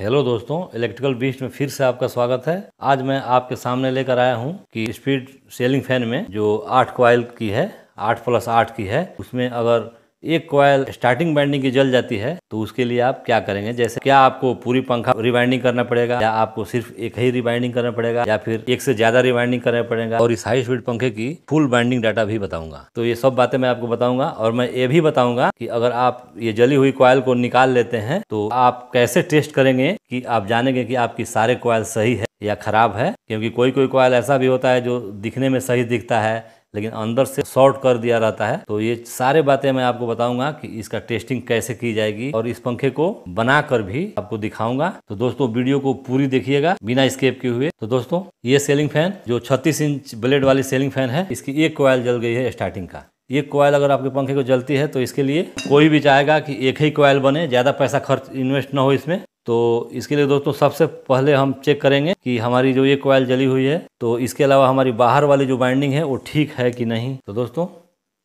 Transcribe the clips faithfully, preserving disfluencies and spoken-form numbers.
Hello दोस्तों, electrical beast में फिर से आपका स्वागत है। आज मैं आपके सामने लेकर आया हूं कि स्पीड सेलिंग फैन में जो आठ कॉइल की है, आठ प्लस आठ की है, उसमें अगर एक कॉइल स्टार्टिंग बाइंडिंग की जल जाती है तो उसके लिए आप क्या करेंगे। जैसे क्या आपको पूरी पंखा रिवाइंडिंग करना पड़ेगा, या आपको सिर्फ एक ही रिवाइंडिंग करना पड़ेगा, या फिर एक से ज्यादा रिवाइंडिंग करना पड़ेगा। और इस हाई स्पीड पंखे की फुल बाइंडिंग डाटा भी बताऊंगा। तो ये सब बातें मैं आपको बताऊंगा, और मैं ये भी बताऊंगा कि अगर आप ये जली हुई कॉइल को निकाल लेते हैं तो आप कैसे टेस्ट करेंगे कि आप जानेंगे कि आपकी सारे कॉइल सही है या खराब है। क्योंकि कोई कोई कॉइल ऐसा भी होता है जो दिखने में सही दिखता है लेकिन अंदर से शॉर्ट कर दिया रहता है। तो ये सारे बातें मैं आपको बताऊंगा कि इसका टेस्टिंग कैसे की जाएगी, और इस पंखे को बनाकर भी आपको दिखाऊंगा। तो दोस्तों वीडियो को पूरी देखिएगा बिना स्किप किए हुए। तो दोस्तों ये सेलिंग फैन जो छत्तीस इंच ब्लेड वाली सेलिंग फैन है, इसकी एक कॉइल जल गई है स्टार्टिंग का। एक कॉइल अगर आपके पंखे को जलती है तो इसके लिए कोई भी चाहेगा कि एक ही कॉइल बने, ज्यादा पैसा खर्च इन्वेस्ट ना हो इसमें। तो इसके लिए दोस्तों सबसे पहले हम चेक करेंगे कि हमारी जो ये कॉइल जली हुई है, तो इसके अलावा हमारी बाहर वाली जो बाइंडिंग है वो ठीक है कि नहीं। तो दोस्तों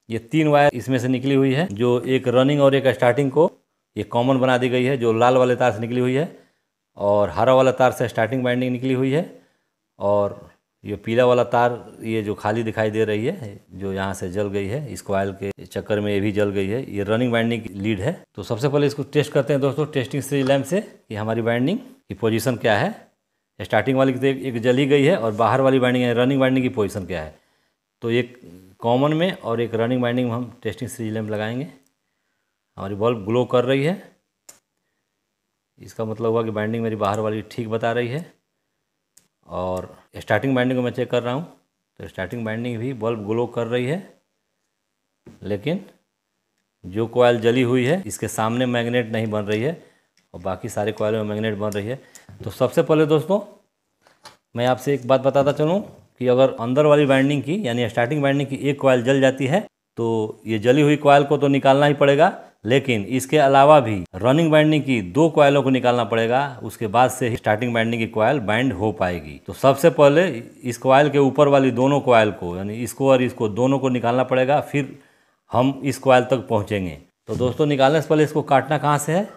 ये तीन वायर इसमें से निकली हुई है, जो एक रनिंग और एक स्टार्टिंग को ये कॉमन बना दी गई है। जो लाल वाले तार से निकली हुई है और हरा वाला तार से स्टार्टिंग बाइंडिंग निकली हुई है, और ये पीला वाला तार ये जो खाली दिखाई दे रही है जो यहाँ से जल गई है, इस कॉइल के चक्कर में ये भी जल गई है। ये रनिंग बाइंडिंग की लीड है। तो सबसे पहले इसको टेस्ट करते हैं दोस्तों टेस्टिंग स्ट्रीट लैम्प से कि हमारी बाइंडिंग की पोजीशन क्या है। स्टार्टिंग वाली की एक जली गई है और बाहर वाली बाइंडिंग है, रनिंग बाइंडिंग की पोजीशन क्या है। तो एक कॉमन में और एक रनिंग बाइंडिंग में हम टेस्टिंग स्ट्रीट लैम्प लगाएंगे। हमारी बल्ब ग्लो कर रही है, इसका मतलब हुआ कि बाइंडिंग मेरी बाहर वाली ठीक बता रही है। और स्टार्टिंग बाइंडिंग को मैं चेक कर रहा हूँ, तो स्टार्टिंग बाइंडिंग भी बल्ब ग्लो कर रही है, लेकिन जो कॉइल जली हुई है इसके सामने मैग्नेट नहीं बन रही है, और बाकी सारे कॉइल में मैग्नेट बन रही है। तो सबसे पहले दोस्तों मैं आपसे एक बात बताता चलूँ कि अगर अंदर वाली बाइंडिंग की यानी स्टार्टिंग बाइंडिंग की एक कॉइल जल जाती है तो ये जली हुई कॉइल को तो निकालना ही पड़ेगा, लेकिन इसके अलावा भी रनिंग बाइंडिंग की दो कॉइलों को निकालना पड़ेगा, उसके बाद से ही स्टार्टिंग बाइंडिंग की कॉइल बाइंड हो पाएगी। तो सबसे पहले इस कॉइल के ऊपर वाली दोनों कॉइल को, यानी इसको और इसको दोनों को निकालना पड़ेगा, फिर हम इस कॉइल तक पहुंचेंगे। तो दोस्तों निकालने से पहले इसको काटना कहाँ से है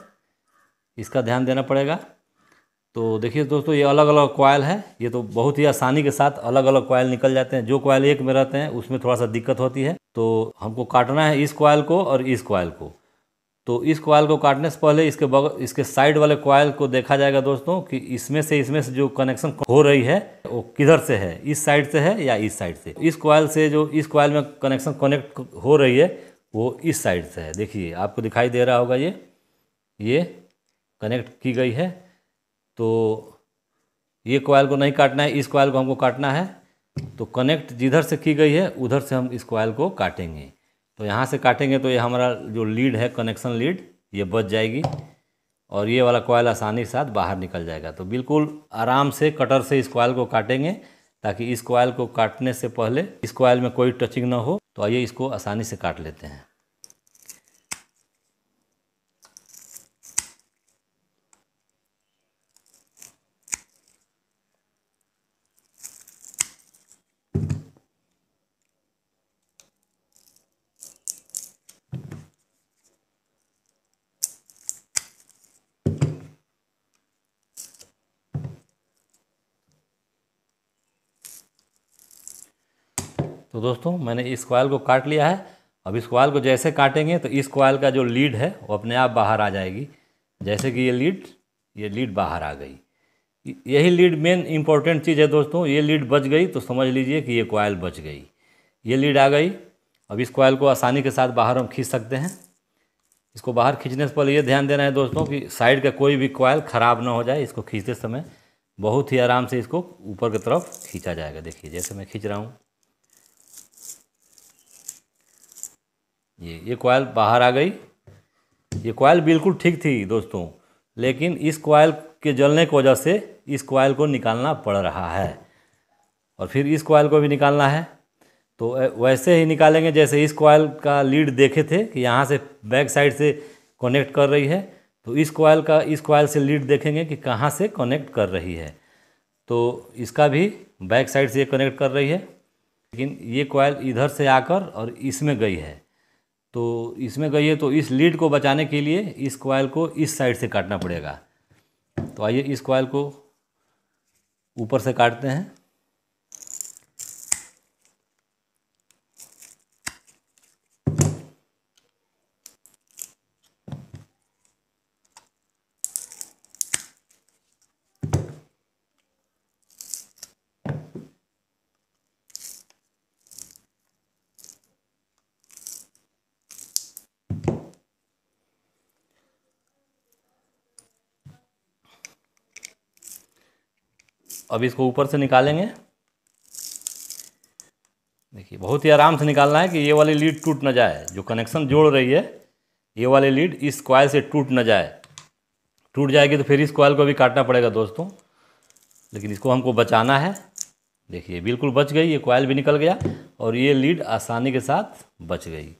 इसका ध्यान देना पड़ेगा। तो देखिए दोस्तों ये अलग अलग कॉइल है, ये तो बहुत ही आसानी के साथ अलग अलग कॉइल निकल जाते हैं। जो कॉइल एक में रहते हैं उसमें थोड़ा सा दिक्कत होती है। तो हमको काटना है इस कॉइल को और इस कॉइल को। तो इस कॉइल को काटने से पहले इसके बगल इसके साइड वाले कॉइल को देखा जाएगा दोस्तों कि इसमें से इसमें से जो कनेक्शन हो रही है वो किधर से है, इस साइड से है या इस साइड से। इस कॉइल से जो इस कॉइल में कनेक्शन कनेक्ट हो रही है वो इस साइड से है। देखिए आपको दिखाई दे रहा होगा, ये ये कनेक्ट की गई है। तो ये कॉइल को नहीं काटना है, इस कॉइल को हमको काटना है। तो कनेक्ट जिधर से की गई है उधर से हम इस कॉइल को काटेंगे। तो यहाँ से काटेंगे तो ये हमारा जो लीड है, कनेक्शन लीड, ये बच जाएगी और ये वाला कॉइल आसानी के साथ बाहर निकल जाएगा। तो बिल्कुल आराम से कटर से इस कॉइल को काटेंगे, ताकि इस कॉइल को काटने से पहले इस कॉइल में कोई टचिंग ना हो। तो आइए इसको आसानी से काट लेते हैं। तो दोस्तों मैंने इस कॉइल को काट लिया है। अब इस कॉइल को जैसे काटेंगे तो इस कॉइल का जो लीड है वो अपने आप बाहर आ जाएगी। जैसे कि ये लीड ये लीड बाहर आ गई, यही लीड मेन इम्पॉर्टेंट चीज़ है दोस्तों। ये लीड बच गई तो समझ लीजिए कि ये कॉइल बच गई, ये लीड आ गई। अब इस कॉइल को आसानी के साथ बाहर हम खींच सकते हैं। इसको बाहर खींचने से पहले ये ध्यान देना है दोस्तों कि साइड का कोई भी कॉइल ख़राब ना हो जाए। इसको खींचते समय बहुत ही आराम से इसको ऊपर की तरफ खींचा जाएगा। देखिए जैसे मैं खींच रहा हूँ, ये ये कॉइल बाहर आ गई। ये कॉइल बिल्कुल ठीक थी दोस्तों, लेकिन इस कॉइल के जलने की वजह से इस कॉइल को निकालना पड़ रहा है, और फिर इस कॉइल को भी निकालना है। तो वैसे ही निकालेंगे जैसे इस कॉइल का लीड देखे थे कि यहाँ से बैक साइड से कनेक्ट कर रही है। तो इस कॉइल का इस कॉइल से लीड देखेंगे कि कहाँ से कनेक्ट कर रही है। तो इसका भी बैक साइड से कनेक्ट कर रही है, लेकिन ये कॉइल इधर से आकर और इसमें गई है। तो इसमें गई है तो इस लीड को बचाने के लिए इस कॉइल को इस साइड से काटना पड़ेगा। तो आइए इस कॉइल को ऊपर से काटते हैं। अब इसको ऊपर से निकालेंगे। देखिए बहुत ही आराम से निकालना है कि ये वाली लीड टूट ना जाए, जो कनेक्शन जोड़ रही है ये वाली लीड इस कॉइल से टूट ना जाए। टूट जाएगी तो फिर इस कॉइल को भी काटना पड़ेगा दोस्तों, लेकिन इसको हमको बचाना है। देखिए बिल्कुल बच गई, ये कॉइल भी निकल गया और ये लीड आसानी के साथ बच गई।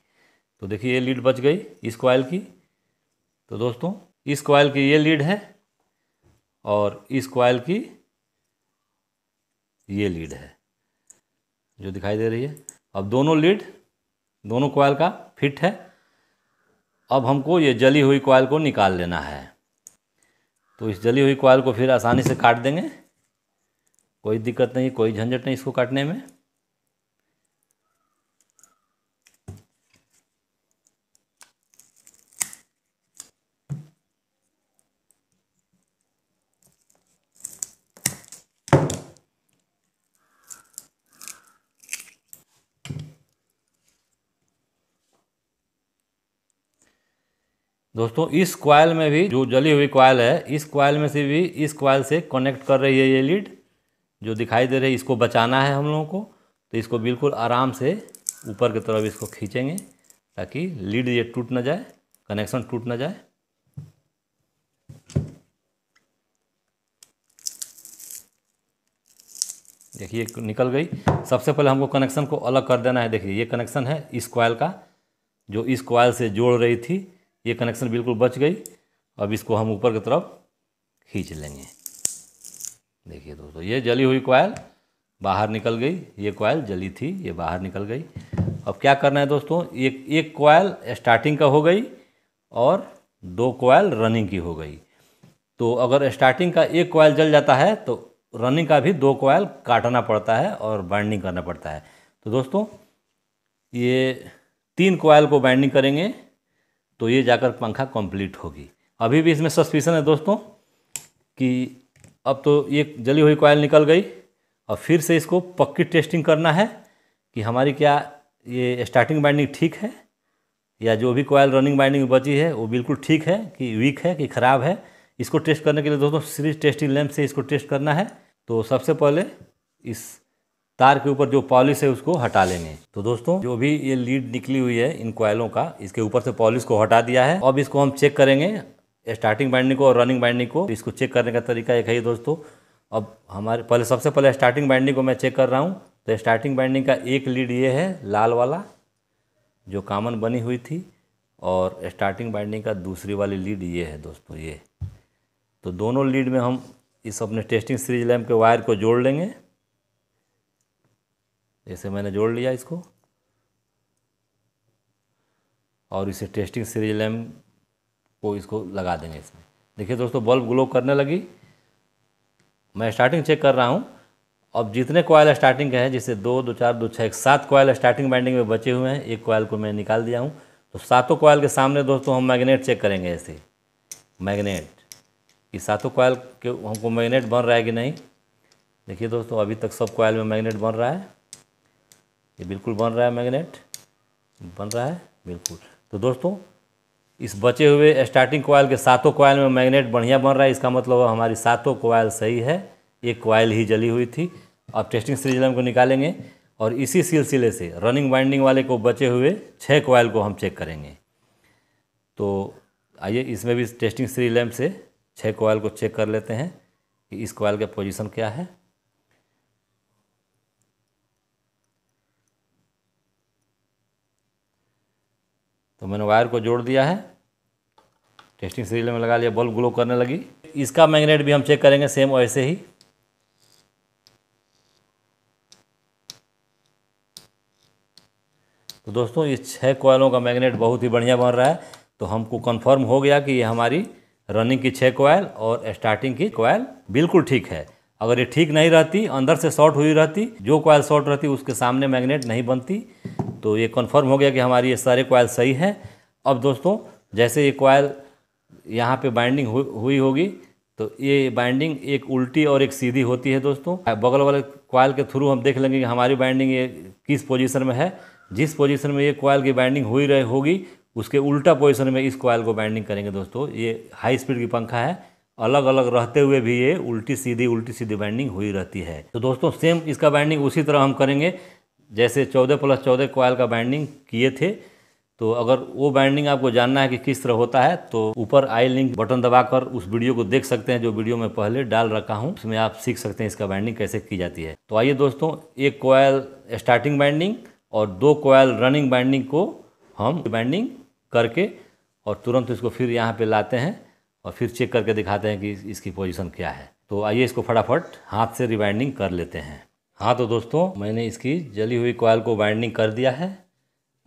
तो देखिए ये लीड बच गई इस कॉइल की। तो दोस्तों इस कॉइल की ये लीड है और इस कॉइल की ये लीड है जो दिखाई दे रही है। अब दोनों लीड दोनों कॉइल का फिट है। अब हमको ये जली हुई कॉइल को निकाल लेना है। तो इस जली हुई कॉइल को फिर आसानी से काट देंगे, कोई दिक्कत नहीं, कोई झंझट नहीं इसको काटने में। दोस्तों इस कॉइल में भी जो जली हुई कॉइल है, इस कॉइल में से भी इस कॉइल से कनेक्ट कर रही है ये लीड जो दिखाई दे रही है। इसको बचाना है हम लोगों को, तो इसको बिल्कुल आराम से ऊपर की तरफ इसको खींचेंगे ताकि लीड ये टूट ना जाए, कनेक्शन टूट ना जाए। देखिए निकल गई। सबसे पहले हमको कनेक्शन को अलग कर देना है। देखिए ये कनेक्शन है इस कॉइल का जो इस कॉइल से जोड़ रही थी, ये कनेक्शन बिल्कुल बच गई। अब इसको हम ऊपर की तरफ खींच लेंगे। देखिए दोस्तों ये जली हुई कॉइल बाहर निकल गई, ये कॉइल जली थी ये बाहर निकल गई। अब क्या करना है दोस्तों, एक एक कॉइल स्टार्टिंग का हो गई और दो कॉइल रनिंग की हो गई। तो अगर स्टार्टिंग का एक कॉइल जल जाता है तो रनिंग का भी दो कॉइल काटना पड़ता है और बाइंडिंग करना पड़ता है। तो दोस्तों ये तीन कॉइल को बाइंडिंग करेंगे तो ये जाकर पंखा कंप्लीट होगी। अभी भी इसमें सस्पेंशन है दोस्तों कि अब तो ये जली हुई कॉइल निकल गई, और फिर से इसको पक्की टेस्टिंग करना है कि हमारी क्या ये स्टार्टिंग बाइंडिंग ठीक है या जो भी कॉइल रनिंग बाइंडिंग बची है वो बिल्कुल ठीक है कि वीक है कि ख़राब है। इसको टेस्ट करने के लिए दोस्तों सीरीज टेस्टिंग लैम्प से इसको टेस्ट करना है। तो सबसे पहले इस तार के ऊपर जो पॉलिश है उसको हटा लेंगे। तो दोस्तों जो भी ये लीड निकली हुई है इन कॉइलों का, इसके ऊपर से पॉलिश को हटा दिया है। अब इसको हम चेक करेंगे स्टार्टिंग बाइंडिंग को और रनिंग बाइंडिंग को। इसको चेक करने का तरीका एक है दोस्तों। अब हमारे पहले सबसे पहले स्टार्टिंग बाइंडिंग को मैं चेक कर रहा हूँ। तो स्टार्टिंग बाइंडिंग का एक लीड ये है लाल वाला जो कॉमन बनी हुई थी, और स्टार्टिंग बाइंडिंग का दूसरी वाली लीड ये है दोस्तों ये। तो दोनों लीड में हम इस अपने टेस्टिंग सीरीज लैम्प के वायर को जोड़ लेंगे। जैसे मैंने जोड़ लिया इसको, और इसे टेस्टिंग सीरीज लैम्प को इसको लगा देंगे इसमें। देखिए दोस्तों बल्ब ग्लो करने लगी। मैं स्टार्टिंग चेक कर रहा हूँ। अब जितने कॉइल स्टार्टिंग के हैं, जैसे दो दो चार दो छः एक सात कॉइल स्टार्टिंग बाइंडिंग में बचे हुए हैं, एक कॉइल को मैं निकाल दिया हूँ। तो सातों कॉइल के सामने दोस्तों हम मैग्नेट चेक करेंगे, ऐसे मैग्नेट कि सातों कॉइल के हमको मैग्नेट बन रहा है कि नहीं। देखिए दोस्तों अभी तक सब कॉइल में मैग्नेट बन रहा है, ये बिल्कुल बन रहा है, मैग्नेट बन रहा है बिल्कुल। तो दोस्तों इस बचे हुए स्टार्टिंग कॉइल के सातों कॉइल में मैग्नेट बढ़िया बन रहा है, इसका मतलब हमारी सातों कॉइल सही है, एक कॉइल ही जली हुई थी। अब टेस्टिंग सीरीज लैम्प को निकालेंगे और इसी सिलसिले से रनिंग वाइंडिंग वाले को बचे हुए छः कॉइल को हम चेक करेंगे। तो आइए इसमें भी टेस्टिंग सीरीज लैम्प से छः कॉइल को चेक कर लेते हैं कि इस कॉइल का पोजीशन क्या है। तो मैंने वायर को जोड़ दिया है, टेस्टिंग सीरीज में लगा लिया, बल्ब ग्लो करने लगी। इसका मैग्नेट भी हम चेक करेंगे सेम वैसे ही। तो दोस्तों ये छह कॉइलों का मैग्नेट बहुत ही बढ़िया बन रहा है। तो हमको कंफर्म हो गया कि ये हमारी रनिंग की छः कॉयल और स्टार्टिंग की कॉयल बिल्कुल ठीक है। अगर ये ठीक नहीं रहती, अंदर से शॉर्ट हुई रहती, जो कॉयल शॉर्ट रहती उसके सामने मैग्नेट नहीं बनती। तो ये कन्फर्म हो गया कि हमारी ये सारे कॉयल सही है। अब दोस्तों जैसे ये कॉयल यहाँ पे बाइंडिंग हुई होगी तो ये बाइंडिंग एक उल्टी और एक सीधी होती है। दोस्तों बगल वाले कॉयल के थ्रू हम देख लेंगे कि हमारी बाइंडिंग ये किस पोजीशन में है। जिस पोजीशन में ये कॉयल की बाइंडिंग हुई रही होगी उसके उल्टा पोजीशन में इस कॉयल को बाइंडिंग करेंगे। दोस्तों ये हाई स्पीड की पंखा है, अलग अलग रहते हुए भी ये उल्टी सीधी उल्टी सीधी बाइंडिंग हुई रहती है। तो दोस्तों सेम इसका बाइंडिंग उसी तरह हम करेंगे जैसे चौदह प्लस चौदह कॉयल का बाइंडिंग किए थे। तो अगर वो बाइंडिंग आपको जानना है कि किस तरह होता है तो ऊपर आई लिंक बटन दबाकर उस वीडियो को देख सकते हैं, जो वीडियो मैं पहले डाल रखा हूं, उसमें आप सीख सकते हैं इसका बाइंडिंग कैसे की जाती है। तो आइए दोस्तों, एक कॉयल स्टार्टिंग बाइंडिंग और दो कॉयल रनिंग बाइंडिंग को हम बाइंडिंग करके और तुरंत इसको फिर यहाँ पर लाते हैं और फिर चेक करके दिखाते हैं कि इसकी पोजिशन क्या है। तो आइए इसको फटाफट हाथ से रिबाइंडिंग कर लेते हैं। हाँ तो दोस्तों, मैंने इसकी जली हुई कॉयल को बाइंडिंग कर दिया है।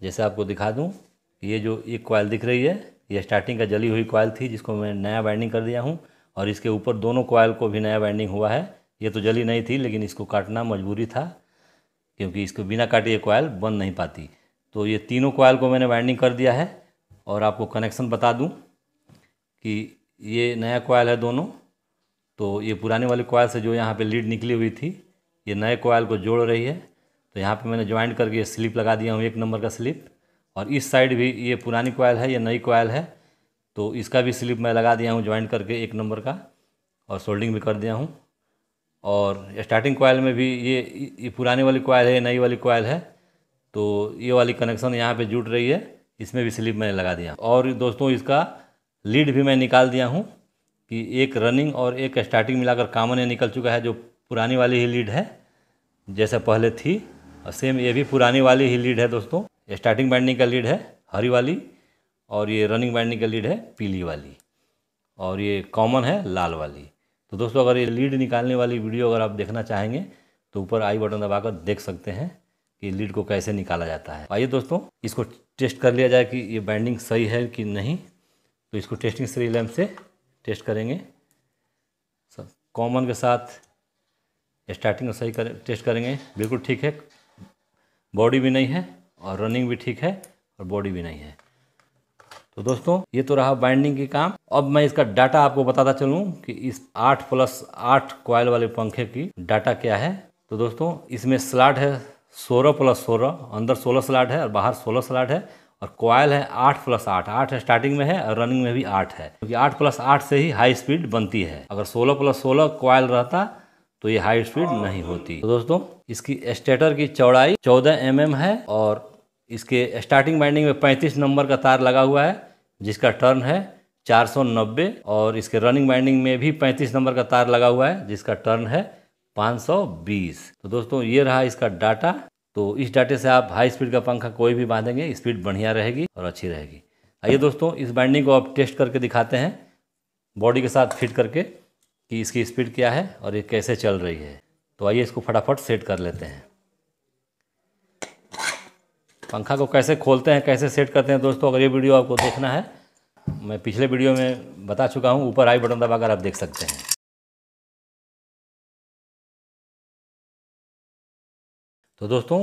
जैसे आपको दिखा दूं, ये जो एक कॉयल दिख रही है ये स्टार्टिंग का जली हुई कॉयल थी जिसको मैं नया बाइंडिंग कर दिया हूँ, और इसके ऊपर दोनों कॉयल को भी नया बाइंडिंग हुआ है। ये तो जली नहीं थी लेकिन इसको काटना मजबूरी था क्योंकि इसको बिना काटे ये कॉयल बन नहीं पाती। तो ये तीनों कॉयल को मैंने बाइंडिंग कर दिया है। और आपको कनेक्शन बता दूँ कि ये नया कॉयल है दोनों। तो ये पुराने वाले कॉयल से जो यहाँ पर लीड निकली हुई थी ये नए कॉयल को जोड़ रही है। तो यहाँ पे मैंने ज्वाइंट करके स्लिप लगा दिया हूँ, एक नंबर का स्लिप। और इस साइड भी ये पुरानी कॉयल है, ये नई कॉयल है, तो इसका भी स्लिप मैं लगा दिया हूँ ज्वाइंट करके एक नंबर का, और सोल्डिंग भी कर दिया हूँ। और स्टार्टिंग कॉयल में भी ये ये पुरानी वाली कॉयल है, ये नई वाली कॉयल है, तो ये वाली कनेक्शन यहाँ पर जुट रही है, इसमें भी स्लिप मैंने लगा दिया। और दोस्तों इसका लीड भी मैं निकाल दिया हूँ कि एक रनिंग और एक स्टार्टिंग मिलाकर कॉमन ये निकल चुका है, जो पुरानी वाली ही लीड है जैसा पहले थी। और सेम ये भी पुरानी वाली ही लीड है दोस्तों। स्टार्टिंग बाइंडिंग का लीड है हरी वाली और ये रनिंग बाइंडिंग का लीड है पीली वाली और ये कॉमन है लाल वाली। तो दोस्तों अगर ये लीड निकालने वाली वीडियो अगर आप देखना चाहेंगे तो ऊपर आई बटन दबाकर देख सकते हैं कि लीड को कैसे निकाला जाता है। आइए दोस्तों इसको टेस्ट कर लिया जाए कि ये बाइंडिंग सही है कि नहीं। तो इसको टेस्टिंग स्टील लैंप से टेस्ट करेंगे, कॉमन के साथ स्टार्टिंग सही कर टेस्ट करेंगे। बिल्कुल ठीक है, बॉडी भी नहीं है और रनिंग भी ठीक है और बॉडी भी नहीं है। तो दोस्तों ये तो रहा बाइंडिंग के काम। अब मैं इसका डाटा आपको बताता चलूं कि इस आठ प्लस आठ कॉयल वाले पंखे की डाटा क्या है। तो दोस्तों इसमें स्लॉट है सोलह प्लस सोलह, अंदर सोलह स्लॉट है और बाहर सोलह स्लॉट है, और कॉयल है आठ प्लस आठ, आठ स्टार्टिंग में है और रनिंग में भी आठ है, क्योंकि आठ प्लस आठ से ही हाई स्पीड बनती है। अगर सोलह प्लस सोलह कॉयल रहता तो ये हाई स्पीड नहीं होती। तो दोस्तों इसकी स्टेटर की चौड़ाई चौदह एम एम है और इसके स्टार्टिंग बाइंडिंग में पैंतीस नंबर का तार लगा हुआ है जिसका टर्न है चार सौ नब्बे, और इसके रनिंग बाइंडिंग में भी पैंतीस नंबर का तार लगा हुआ है जिसका टर्न है पाँच सौ बीस। तो दोस्तों ये रहा इसका डाटा। तो इस डाटे से आप हाई स्पीड का पंखा कोई भी बांधेंगे, स्पीड बढ़िया रहेगी और अच्छी रहेगी। आइए दोस्तों इस बाइंडिंग को आप टेस्ट करके दिखाते हैं बॉडी के साथ फिट करके कि इसकी स्पीड क्या है और ये कैसे चल रही है। तो आइए इसको फटाफट सेट कर लेते हैं। पंखा को कैसे खोलते हैं, कैसे सेट करते हैं दोस्तों, अगर ये वीडियो आपको देखना है, मैं पिछले वीडियो में बता चुका हूँ, ऊपर आई बटन दबाकर आप देख सकते हैं। तो दोस्तों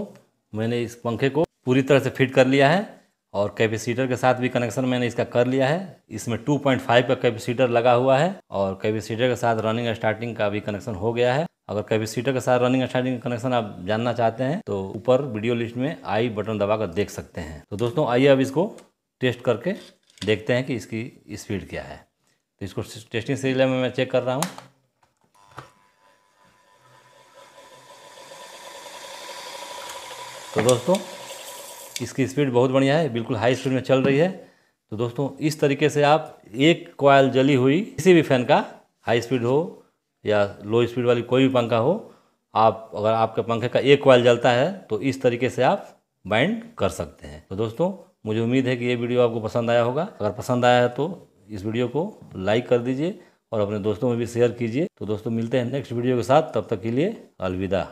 मैंने इस पंखे को पूरी तरह से फिट कर लिया है और कैपेसिटर के साथ भी कनेक्शन मैंने इसका कर लिया है। इसमें टू पॉइंट फाइव का कैपेसिटर लगा हुआ है और कैपेसिटर के साथ रनिंग स्टार्टिंग का भी कनेक्शन हो गया है। अगर कैपेसिटर के साथ रनिंग स्टार्टिंग का कनेक्शन आप जानना चाहते हैं तो ऊपर वीडियो लिस्ट में आई बटन दबाकर देख सकते हैं। तो दोस्तों आइए अब इसको टेस्ट करके देखते हैं कि इसकी स्पीड क्या है। तो इसको टेस्टिंग सीरीज में मैं चेक कर रहा हूँ। तो दोस्तों इसकी स्पीड बहुत बढ़िया है, बिल्कुल हाई स्पीड में चल रही है। तो दोस्तों इस तरीके से आप एक कॉयल जली हुई किसी भी फैन का, हाई स्पीड हो या लो स्पीड वाली कोई भी पंखा हो, आप अगर आपके पंखे का एक कॉयल जलता है तो इस तरीके से आप बाइंड कर सकते हैं। तो दोस्तों मुझे उम्मीद है कि ये वीडियो आपको पसंद आया होगा। अगर पसंद आया है तो इस वीडियो को लाइक कर दीजिए और अपने दोस्तों में भी शेयर कीजिए। तो दोस्तों मिलते हैं नेक्स्ट वीडियो के साथ, तब तक के लिए अलविदा।